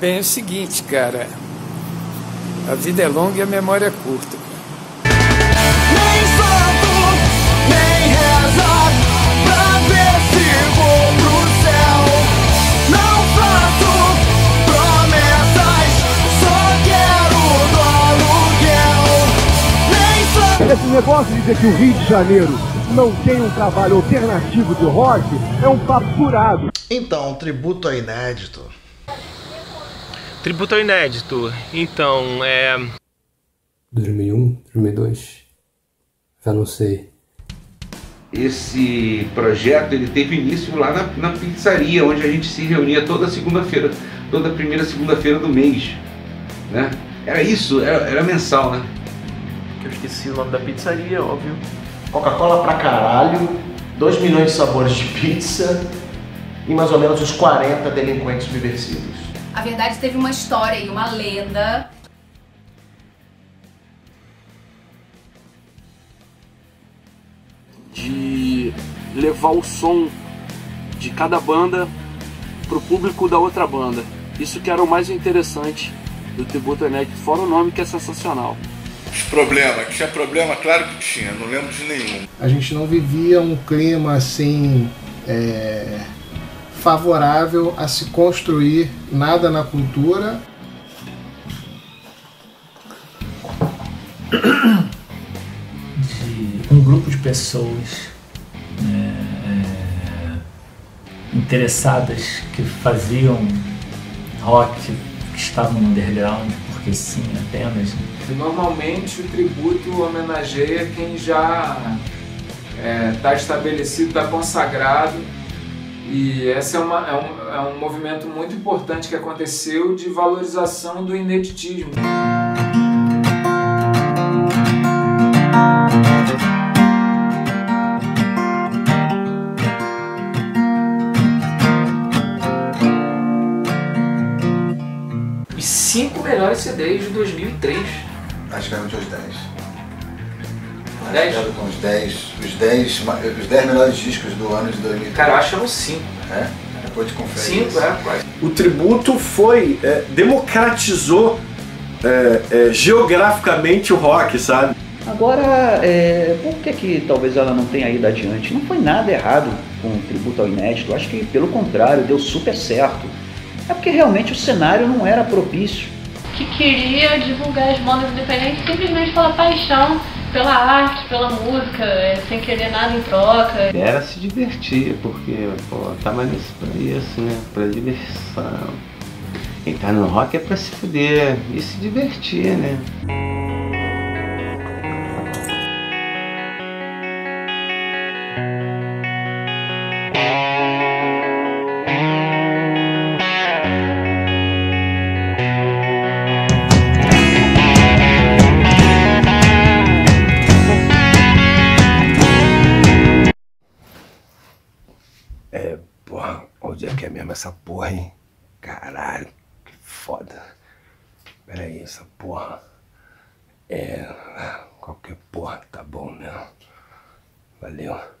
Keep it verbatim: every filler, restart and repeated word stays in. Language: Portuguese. Bem, é o seguinte, cara. A vida é longa e a memória é curta. Nem santo, nem reza pra ver se vou pro céu. Não faço promessas, só quero do aluguel. Nem santo. Esse negócio de dizer que o Rio de Janeiro não tem um trabalho alternativo de rock é um papo furado. Então, tributo ao inédito. Tributo ao inédito. Então, é... dois mil e um, dois mil e dois, já não sei. Esse projeto ele teve início lá na, na pizzaria, onde a gente se reunia toda segunda-feira, toda primeira segunda-feira do mês, né? Era isso, era, era mensal, né? Eu esqueci o nome da pizzaria, óbvio. Coca-Cola pra caralho, dois milhões de sabores de pizza e mais ou menos uns quarenta delinquentes subversivos. A verdade teve uma história e uma lenda. De levar o som de cada banda pro público da outra banda. Isso que era o mais interessante do Tributo ao Inédito, fora o nome que é sensacional. Os problemas, tinha problema? Claro que tinha, não lembro de nenhum. A gente não vivia um clima assim é, favorável a se construir nada na cultura. De um grupo de pessoas é, interessadas que faziam rock, que estavam no underground. Porque sim, apenas. Normalmente o tributo homenageia quem já está é, estabelecido, está consagrado. E esse é, uma, é, um, é um movimento muito importante que aconteceu de valorização do ineditismo. Os cinco melhores C Ds de dois mil e três. Acho que eram de uns dez. dez? Acho que uns dez. Os dez, os dez melhores discos do ano de dois mil e três. Cara, acho que eram cinco. É? Depois de conferir. cinco, é, quase. O tributo foi... É, democratizou é, é, geograficamente o rock, sabe? Agora, é, por que que talvez ela não tenha ido adiante? Não foi nada errado com o tributo ao inédito. Acho que, pelo contrário, deu super certo. É porque realmente o cenário não era propício. Que queria divulgar as bandas independentes simplesmente pela paixão, pela arte, pela música, sem querer nada em troca. Era se divertir, porque, pô, tava nisso pra isso, né? Pra diversão. Quem tá no rock é pra se fuder e se divertir, né? Onde é que é mesmo essa porra, hein? Caralho, que foda. Pera aí, essa porra... É... Qualquer porra tá bom mesmo. Valeu.